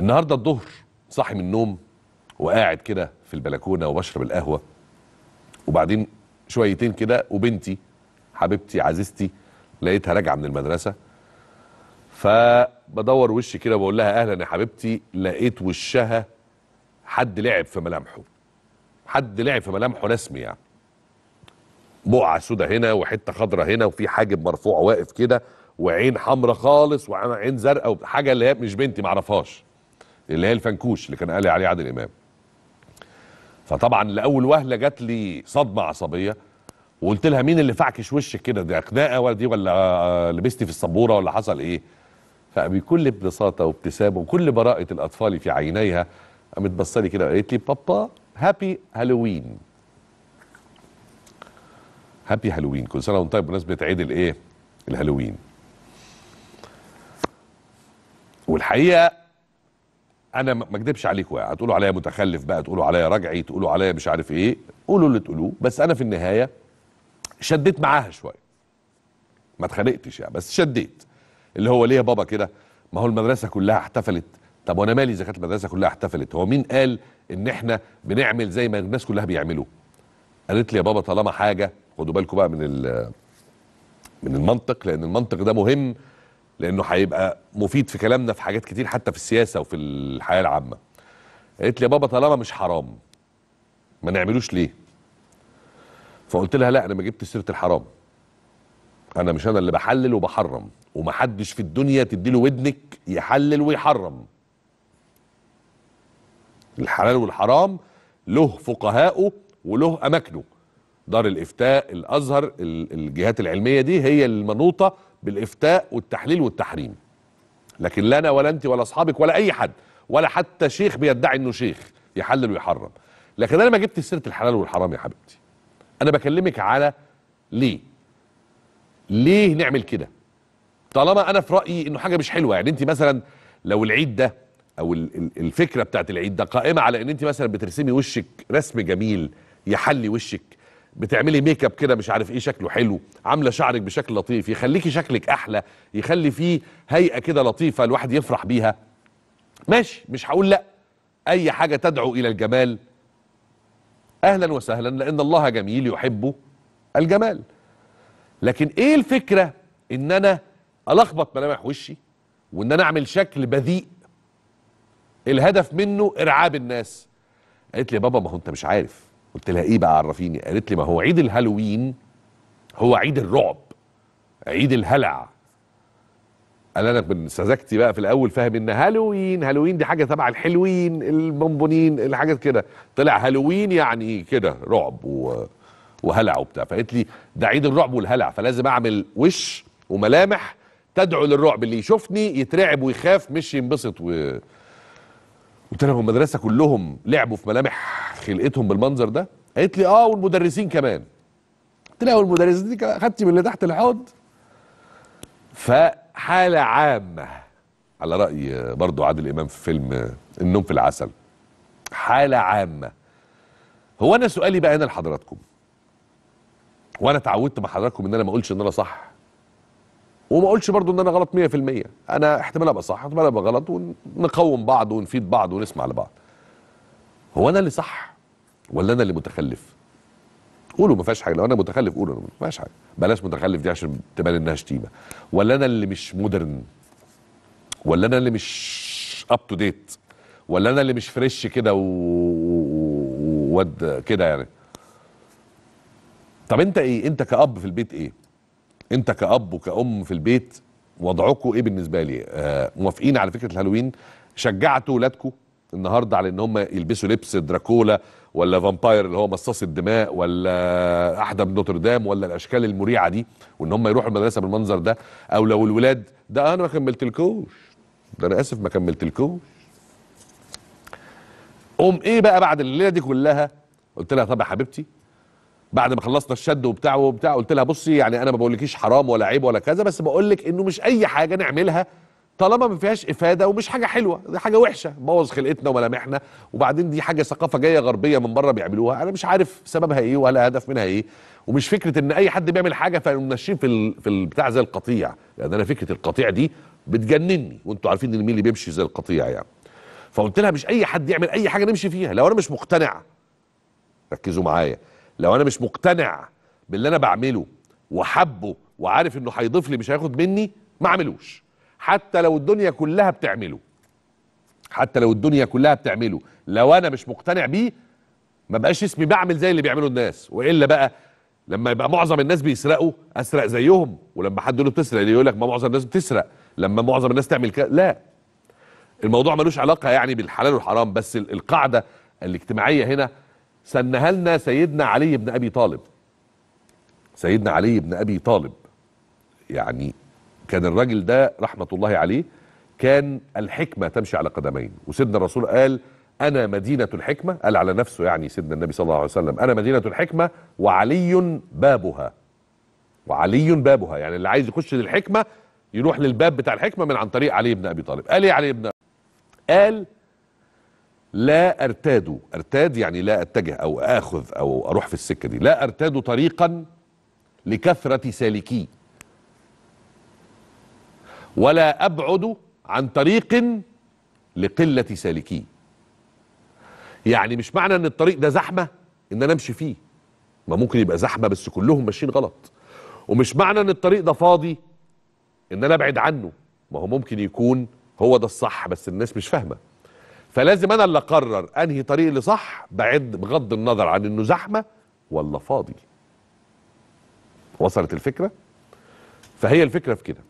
النهارده الظهر صاحي من النوم وقاعد كده في البلكونه وبشرب القهوه، وبعدين شويتين كده وبنتي حبيبتي عزيزتي لقيتها راجعه من المدرسه، فبدور وشي كده وبقول لها اهلا يا حبيبتي. لقيت وشها حد لعب في ملامحه، حد لعب في ملامحه رسمي، يعني بقعه سودا هنا وحته خضرا هنا وفي حاجب مرفوع واقف كده وعين حمراء خالص وعين زرقاء وحاجه اللي هي مش بنتي معرفهاش، اللي هي الفنكوش اللي كان قال لي عليه عادل امام. فطبعا لاول وهله جات لي صدمه عصبيه وقلت لها مين اللي فعكش وشك كده؟ دي خناقه ولا دي ولا لبستي في السبوره ولا حصل ايه؟ فبكل بساطه وابتسامه وكل براءه الاطفال في عينيها قامت بصالي كده وقالت لي بابا هابي هالوين. هابي هالوين، كل سنه وانت طيب بمناسبه عيد الايه؟ الهالوين. والحقيقه انا ما اكدبش عليكم، يعني هتقولوا عليا متخلف بقى، تقولوا عليا رجعي، تقولوا عليا مش عارف ايه، قولوا اللي تقولوه، بس انا في النهايه شديت معاها شويه. ما اتخانقتش يعني، بس شديت. اللي هو ليه يا بابا كده؟ ما هو المدرسه كلها احتفلت. طب وانا مالي اذا كانت المدرسه كلها احتفلت؟ هو مين قال ان احنا بنعمل زي ما الناس كلها بيعملوا؟ قالت لي يا بابا طالما حاجه، خدوا بالكم بقى من المنطق، لان المنطق ده مهم، لانه هيبقى مفيد في كلامنا في حاجات كتير حتى في السياسه وفي الحياه العامه. قالت لي يا بابا طالما مش حرام ما نعملوش ليه؟ فقلت لها لا، انا ما جبت سيره الحرام، انا مش انا اللي بحلل وبحرم، ومحدش في الدنيا تديله ودنك يحلل ويحرم. الحلال والحرام له فقهاؤه وله اماكنه. دار الافتاء، الازهر، الجهات العلميه دي هي المنوطه بالافتاء والتحليل والتحريم، لكن لا انا ولا انت ولا اصحابك ولا اي حد ولا حتى شيخ بيدعي انه شيخ يحلل ويحرم. لكن انا ما جبت سيره الحلال والحرام يا حبيبتي، انا بكلمك على ليه نعمل كده طالما انا في رايي انه حاجه مش حلوه. يعني انت مثلا لو العيد ده او الفكره بتاعت العيد ده قائمه على ان انت مثلا بترسمي وشك رسم جميل يحلي وشك، بتعملي ميك اب كده مش عارف ايه شكله حلو، عامله شعرك بشكل لطيف يخليكي شكلك احلى، يخلي فيه هيئه كده لطيفه الواحد يفرح بيها، ماشي، مش هقول لا، اي حاجه تدعو الى الجمال اهلا وسهلا، لان الله جميل يحب الجمال. لكن ايه الفكره ان انا الخبط ملامح وشي وان انا اعمل شكل بذيء الهدف منه ارعاب الناس؟ قالت لي يا بابا ما هو انت مش عارف. قلت لها ايه بقى عرفيني؟ قالت لي ما هو عيد الهالوين هو عيد الرعب، عيد الهلع. قال انا من سذاجتي بقى في الاول فاهم ان هالوين دي حاجه تبع الحلوين البونبونين الحاجات كده، طلع هالوين يعني كده رعب وهلع وبتاع. فقالت لي ده عيد الرعب والهلع، فلازم اعمل وش وملامح تدعو للرعب، اللي يشوفني يترعب ويخاف مش ينبسط. قلت لها المدرسه كلهم لعبوا في ملامح خلقتهم بالمنظر ده؟ قالت لي اه، والمدرسين كمان. قلت لها والمدرسين دي خدتي من اللي تحت الحوض؟ فحاله عامه على راي برضو عادل امام في فيلم النوم في العسل، حاله عامه. هو انا سؤالي بقى هنا لحضراتكم، وانا اتعودت مع حضراتكم ان انا ما اقولش ان انا صح وما اقولش برضو ان انا غلط 100%، انا احتمال ابقى صح احتمال ابقى غلط، ونقوم بعض ونفيد بعض ونسمع لبعض. هو انا اللي صح ولا انا اللي متخلف؟ قولوا ما فيهاش حاجه، لو انا متخلف قولوا ما فيهاش حاجه، بلاش متخلف دي عشان تبان انها شتيمه. ولا انا اللي مش مودرن؟ ولا انا اللي مش اب تو ديت؟ ولا انا اللي مش فريش كده وود كده يعني؟ طب انت ايه؟ انت كأب في البيت ايه؟ انت كأب وكأم في البيت وضعكم ايه بالنسبه لي؟ موافقين على فكره الهالوين؟ شجعتوا ولادكم النهارده على ان هم يلبسوا لبس دراكولا ولا فامباير اللي هو مصاص الدماء ولا احدب نوتردام ولا الاشكال المريعه دي، وان هم يروحوا المدرسه بالمنظر ده؟ او لو الولاد ده انا ما كملتلكوش، ده انا اسف ما كملتلكوش، قوم ايه بقى بعد الليله دي كلها؟ قلت لها طب يا حبيبتي بعد ما خلصنا الشد وبتاع قلت لها بصي يعني انا ما بقولكيش حرام ولا عيب ولا كذا، بس بقول لك انه مش اي حاجه نعملها طالما ما فيهاش افاده ومش حاجه حلوه، دي حاجه وحشه بوظ خلقتنا وملامحنا، وبعدين دي حاجه ثقافه جايه غربيه من بره بيعملوها، انا مش عارف سببها ايه ولا هدف منها ايه، ومش فكره ان اي حد بيعمل حاجه فمنشين في البتاع زي القطيع، لان يعني انا فكره القطيع دي بتجنني، وانتوا عارفين ان مين اللي بيمشي زي القطيع يعني. فقلت لها مش اي حد يعمل اي حاجه نمشي فيها. لو انا مش مقتنع، ركزوا معايا، لو انا مش مقتنع باللي انا بعمله وحبه وعارف انه هيضيف لي مش هياخد مني، ما اعملوش حتى لو الدنيا كلها بتعمله. حتى لو الدنيا كلها بتعمله، لو انا مش مقتنع بيه ما بقاش اسمي بعمل زي اللي بيعمله الناس. والا بقى لما يبقى معظم الناس بيسرقوا اسرق زيهم، ولما حد يقول له بتسرق يقول لك ما معظم الناس بتسرق، لما معظم الناس تعمل كده. لا، الموضوع ملوش علاقه يعني بالحلال والحرام، بس القاعده الاجتماعيه هنا سنها لنا سيدنا علي بن ابي طالب. سيدنا علي بن ابي طالب يعني كان الراجل ده رحمه الله عليه كان الحكمه تمشي على قدمين، وسيدنا الرسول قال أنا مدينة الحكمة، قال على نفسه يعني سيدنا النبي صلى الله عليه وسلم أنا مدينة الحكمة وعلي بابها. وعلي بابها، يعني اللي عايز يخش للحكمة يروح للباب بتاع الحكمة من عن طريق علي بن أبي طالب. قال إيه علي بن أبي طالب؟ قال لا أرتاد، أرتاد يعني لا أتجه أو آخذ أو أروح في السكة دي، لا أرتاد طريقا لكثرة سالكي، ولا أبعد عن طريق لقلة سالكي. يعني مش معنى ان الطريق ده زحمه ان انا امشي فيه، ما ممكن يبقى زحمه بس كلهم ماشيين غلط. ومش معنى ان الطريق ده فاضي ان انا ابعد عنه، ما هو ممكن يكون هو ده الصح بس الناس مش فاهمه. فلازم انا اللي اقرر انهي طريق اللي صح، بعد بغض النظر عن انه زحمه ولا فاضي. وصلت الفكره؟ فهي الفكره في كده.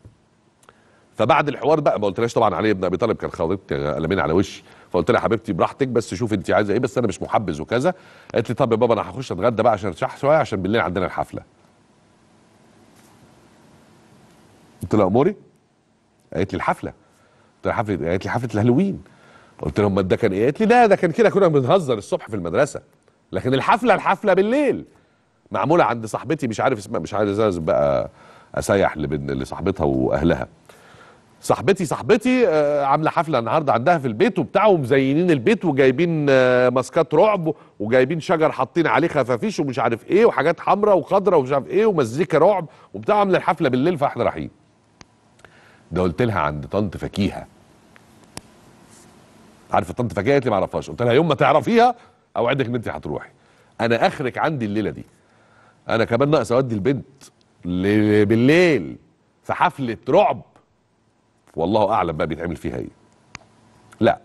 فبعد الحوار بقى ما قلتلاش طبعا علي بن ابي طالب كان خاطبتي قلمين على وشي، فقلت لها حبيبتي براحتك بس شوف انت عايزه ايه، بس انا مش محبذ وكذا. قالت لي طب يا بابا انا هخش اتغدى بقى عشان ارتاح شويه عشان بالليل عندنا الحفله. قلت لها اموري؟ قالت لي الحفله. قلت لها حفله؟ قالت لي حفله الهالوين. قلت لها امال ده كان ايه؟ قالت لي ده كان كده كنا بنهزر الصبح في المدرسه، لكن الحفله بالليل معموله عند صاحبتي مش عارف اسمها، مش عايز بقى اسيح لصاحبتها واهلها. صاحبتي عامله حفله النهارده عندها في البيت وبتاع، ومزينين البيت وجايبين ماسكات رعب وجايبين شجر حاطين عليه خفافيش ومش عارف ايه وحاجات حمراء وخضراء ومش عارف ايه ومزيكا رعب وبتاع، عامله الحفله بالليل فاحنا رايحين. ده قلت لها عند طنط فكيهه. عارفه طنط فكيهه؟ قالت لي ما اعرفهاش. قلت لها يوم ما تعرفيها اوعدك ان انت هتروحي. انا اخرك عندي الليله دي، انا كمان ناقص اودي البنت بالليل في حفله رعب، والله اعلم بقى بيتعمل فيها ايه. لا،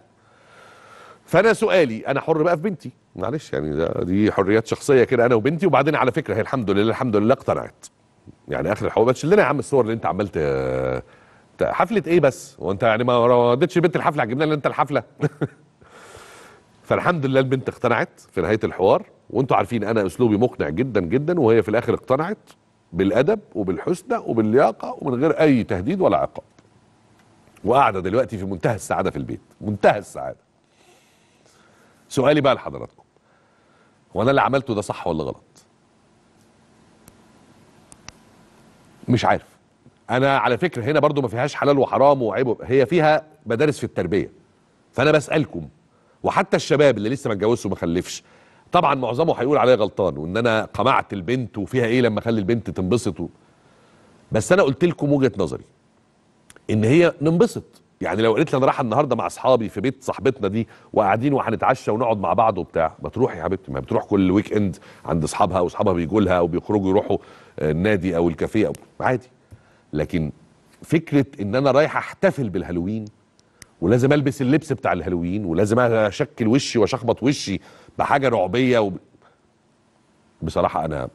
فانا سؤالي انا حر بقى في بنتي، معلش يعني دي حريات شخصيه كده انا وبنتي. وبعدين على فكره هي الحمد لله اقتنعت، يعني اخر الحوار بتشيل لنا يا عم الصور اللي انت عملت حفله ايه بس، وانت يعني ما وديتش بنت الحفله هتجيب لنا انت الحفله. فالحمد لله البنت اقتنعت في نهايه الحوار، وانتم عارفين انا اسلوبي مقنع جدا جدا، وهي في الاخر اقتنعت بالادب وبالحسنى وباللياقه ومن غير اي تهديد ولا عقاب، وقاعده دلوقتي في منتهى السعاده في البيت، منتهى السعاده. سؤالي بقى لحضراتكم، هو انا اللي عملته ده صح ولا غلط؟ مش عارف. انا على فكره هنا برضو ما فيهاش حلال وحرام وعيب، هي فيها مدارس في التربيه. فانا بسالكم، وحتى الشباب اللي لسه ما اتجوزش وما خلفش، طبعا معظمه هيقول عليا غلطان وان انا قمعت البنت وفيها ايه لما اخلي البنت تنبسط بس انا قلت لكم وجهه نظري ان هي ننبسط. يعني لو قلت لي انا رايحه النهارده مع اصحابي في بيت صاحبتنا دي وقاعدين وهنتعشى ونقعد مع بعض وبتاع، ما تروح يا حبيبتي، ما بتروح كل ويك اند عند اصحابها واصحابها بيجوا لها وبيخرجوا يروحوا النادي او الكافيه، عادي. لكن فكره ان انا رايح احتفل بالهالوين ولازم البس اللبس بتاع الهالوين ولازم اشكل وشي واشخبط وشي بحاجه رعبيه بصراحه انا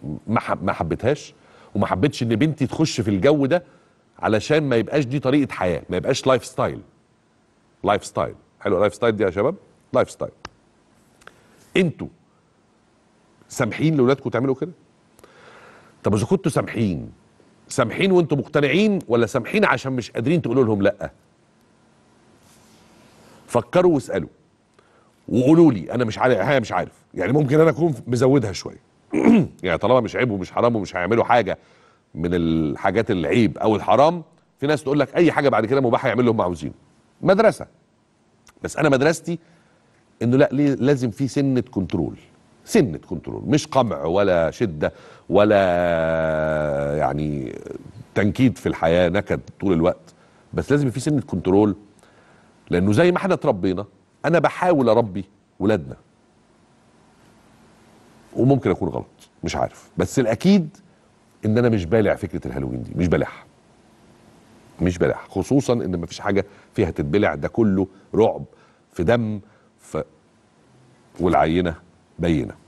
ما حبيتهاش، وما حبيتش ان بنتي تخش في الجو ده، علشان ما يبقاش دي طريقة حياة، ما يبقاش لايف ستايل. لايف ستايل حلو، لايف ستايل دي يا شباب، لايف ستايل. انتوا سامحين لاولادكم تعملوا كده؟ طب اذا كنتوا سامحين وانتوا مقتنعين، ولا سامحين عشان مش قادرين تقولوا لهم لا؟ فكروا واسالوا وقولوا لي. انا مش عارف، هي مش عارف، يعني ممكن انا اكون مزودها شويه. يعني طالما مش عيب ومش حرام ومش هيعملوا حاجه من الحاجات العيب او الحرام، في ناس تقول لك اي حاجه بعد كده مباح يعمل لهم عاوزين مدرسه. بس انا مدرستي انه لا، لازم في سنه كنترول، سنه كنترول، مش قمع ولا شده ولا يعني تنكيد في الحياه نكد طول الوقت، بس لازم في سنه كنترول، لانه زي ما احنا اتربينا انا بحاول اربي ولادنا، وممكن اكون غلط مش عارف، بس الاكيد ان انا مش بالع فكره الهالوين دي، مش بالعها، مش بالعها، خصوصا ان مفيش حاجه فيها تتبلع، ده كله رعب في دم والعينه بينه.